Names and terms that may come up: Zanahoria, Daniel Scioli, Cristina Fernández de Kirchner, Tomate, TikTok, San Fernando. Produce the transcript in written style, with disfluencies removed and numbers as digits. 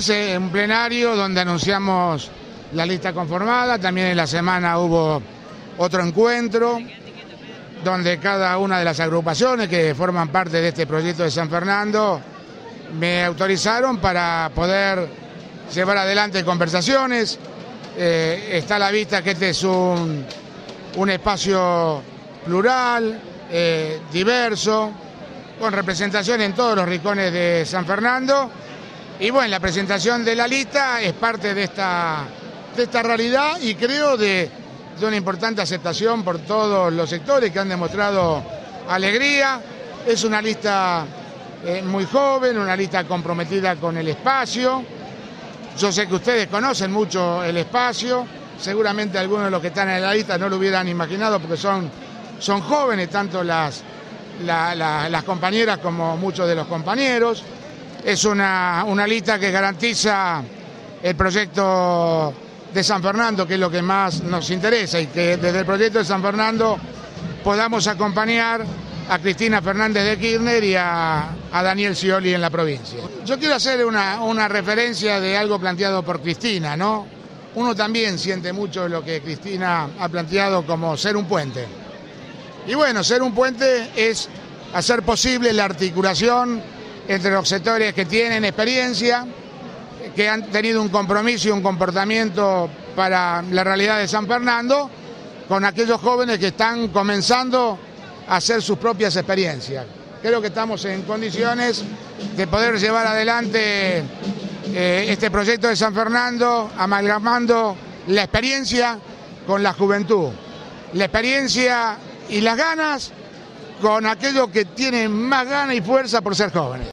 Antes en plenario donde anunciamos la lista conformada, también en la semana hubo otro encuentro donde cada una de las agrupaciones que forman parte de este proyecto de San Fernando me autorizaron para poder llevar adelante conversaciones. Está a la vista que este es un espacio plural, diverso, con representación en todos los rincones de San Fernando. Y bueno, la presentación de la lista es parte de esta realidad y creo de una importante aceptación por todos los sectores que han demostrado alegría. Es una lista muy joven, una lista comprometida con el espacio. Yo sé que ustedes conocen mucho el espacio, seguramente algunos de los que están en la lista no lo hubieran imaginado porque son jóvenes, tanto las compañeras como muchos de los compañeros. Es una lista que garantiza el proyecto de San Fernando, que es lo que más nos interesa, y que desde el proyecto de San Fernando podamos acompañar a Cristina Fernández de Kirchner y a Daniel Scioli en la provincia. Yo quiero hacer una referencia de algo planteado por Cristina, ¿no? Uno también siente mucho lo que Cristina ha planteado como ser un puente. Y bueno, ser un puente es hacer posible la articulación entre los sectores que tienen experiencia, que han tenido un compromiso y un comportamiento para la realidad de San Fernando, con aquellos jóvenes que están comenzando a hacer sus propias experiencias. Creo que estamos en condiciones de poder llevar adelante este proyecto de San Fernando, amalgamando la experiencia con la juventud, la experiencia y las ganas con aquellos que tienen más ganas y fuerza por ser jóvenes.